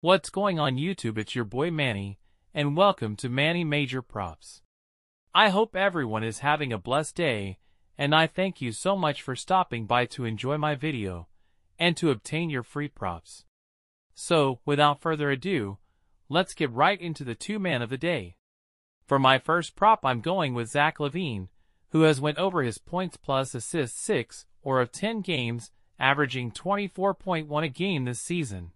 What's going on YouTube? It's your boy Manny, and welcome to Manny Major Props. I hope everyone is having a blessed day, and I thank you so much for stopping by to enjoy my video, and to obtain your free props. So, without further ado, let's get right into the two-man of the day. For my first prop I'm going with Zach LaVine, who has went over his points plus assists 6 or of 10 games, averaging 24.1 a game this season.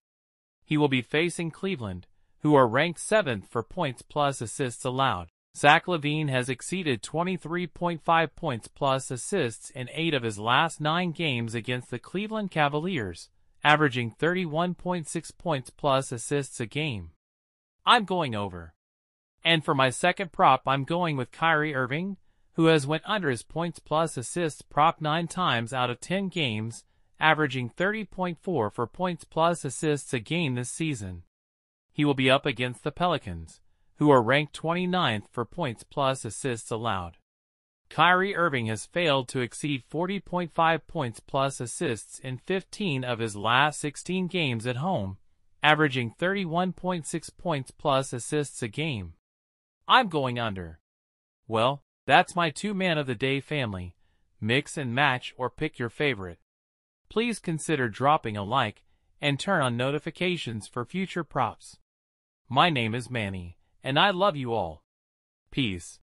He will be facing Cleveland, who are ranked 7th for points plus assists allowed. Zach LaVine has exceeded 23.5 points plus assists in 8 of his last 9 games against the Cleveland Cavaliers, averaging 31.6 points plus assists a game. I'm going over. And for my second prop I'm going with Kyrie Irving, who has went under his points plus assists prop 9 times out of 10 games, averaging 30.4 for points plus assists a game this season. He will be up against the Pelicans, who are ranked 29th for points plus assists allowed. Kyrie Irving has failed to exceed 40.5 points plus assists in 15 of his last 16 games at home, averaging 31.6 points plus assists a game. I'm going under. Well, that's my two-man of the day family. Mix and match or pick your favorite. Please consider dropping a like and turn on notifications for future props. My name is Manny, and I love you all. Peace.